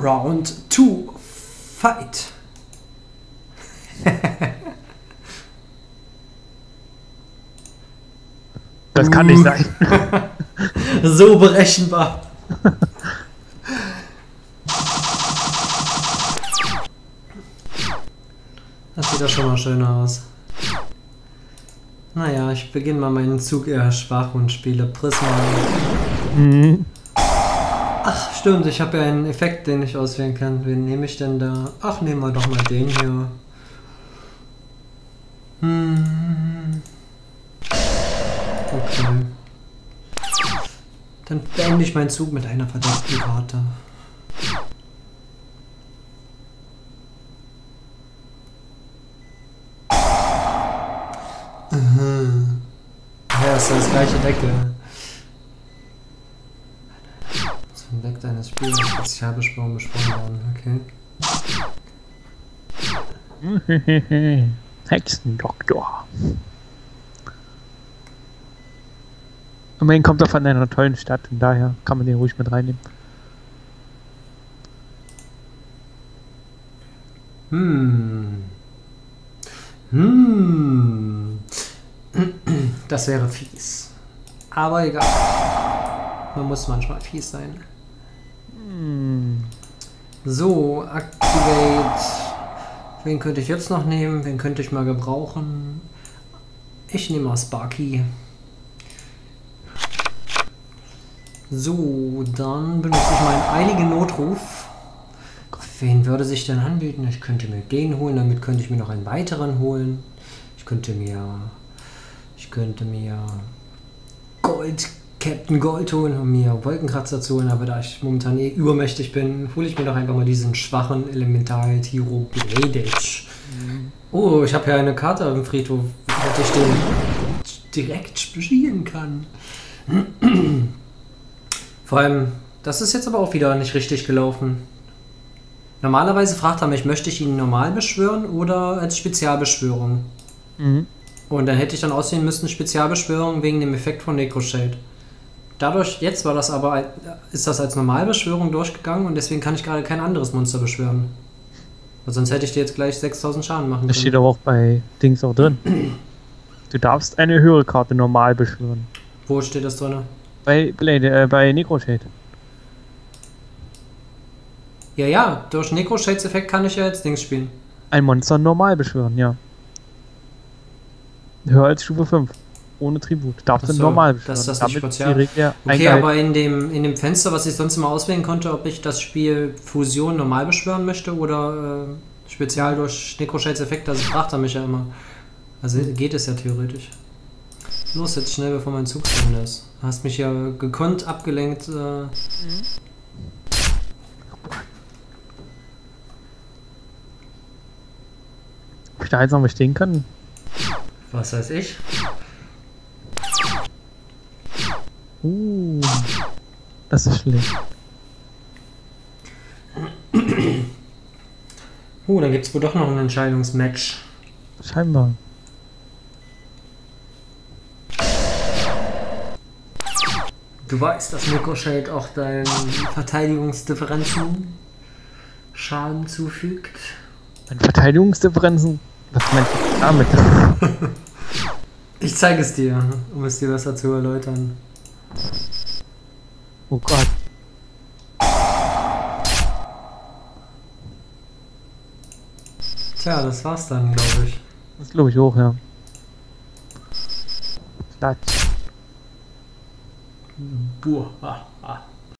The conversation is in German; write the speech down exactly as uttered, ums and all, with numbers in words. Round two, fight! Das kann nicht sein. So berechenbar. Das sieht doch schon mal schöner aus. Naja, ich beginne mal meinen Zug eher schwach und spiele Prisma. Mhm. Ach stimmt, ich habe ja einen Effekt, den ich auswählen kann. Wen nehme ich denn da? Ach, nehmen wir doch mal den hier. Hm. Okay. Dann beende ich meinen Zug mit einer verdammten Karte. Mhm. Ja, ist das gleiche Deckel. Zum Deck deines Spiels ist Spezialbeschwörung besprochen worden, okay. Hexendoktor. Immerhin kommt er von einer tollen Stadt und daher kann man den ruhig mit reinnehmen. Hm. Hm. Das wäre fies. Aber egal. Man muss manchmal fies sein. Hm. So, activate. Wen könnte ich jetzt noch nehmen? Wen könnte ich mal gebrauchen? Ich nehme mal Sparky. So, dann benutze ich meinen eiligen Notruf. Wen würde sich denn anbieten? Ich könnte mir den holen, damit könnte ich mir noch einen weiteren holen. Ich könnte mir... Ich könnte mir... Gold Captain Goldton holen, um mir Wolkenkratzer zu holen, aber da ich momentan eh übermächtig bin, hole ich mir doch einfach mal diesen schwachen Elemental-Tiro-Gledic. Oh, ich habe ja eine Karte im Friedhof, dass ich den direkt spielen kann. Vor allem, das ist jetzt aber auch wieder nicht richtig gelaufen. Normalerweise fragt er mich, möchte ich ihn normal beschwören oder als Spezialbeschwörung? Mhm. Und dann hätte ich dann aussehen müssen, Spezialbeschwörung wegen dem Effekt von NecroShade. Dadurch, jetzt war das aber, ist das als Normalbeschwörung durchgegangen und deswegen kann ich gerade kein anderes Monster beschwören. Weil sonst hätte ich dir jetzt gleich sechstausend Schaden machen können. Das steht aber auch bei Dings auch drin. Du darfst eine höhere Karte normal beschwören. Wo steht das drin? Bei, äh, bei NecroShade. Ja, ja, durch NecroShades Effekt kann ich ja jetzt Dings spielen. Ein Monster normal beschwören, ja. Höher als Stufe fünf. Ohne Tribut. Darf das so, normal beschwören. Das, das nicht kurz, ja. Okay, Eingeil aber in dem, in dem Fenster, was ich sonst immer auswählen konnte, ob ich das Spiel Fusion normal beschwören möchte oder äh, spezial durch NecroShades Effekt, das fragt er mich ja immer. Also geht es ja theoretisch. Los, jetzt schnell, bevor mein Zug zu Ende ist. Du hast mich ja gekonnt, abgelenkt. Äh mhm. Ob ich da jetzt noch bestehen kann? Was weiß ich? Uh, das ist schlecht. Oh, dann gibt es wohl doch noch ein Entscheidungsmatch. Scheinbar. Du weißt, dass NecroShade auch deinen Verteidigungsdifferenzen Schaden zufügt. Deine Verteidigungsdifferenzen? Was meinst du damit? Ich zeige es dir, um es dir besser zu erläutern. Oh Gott. Tja, das war's dann, glaube ich. Das glaube ich auch, ja. Platz. Boah.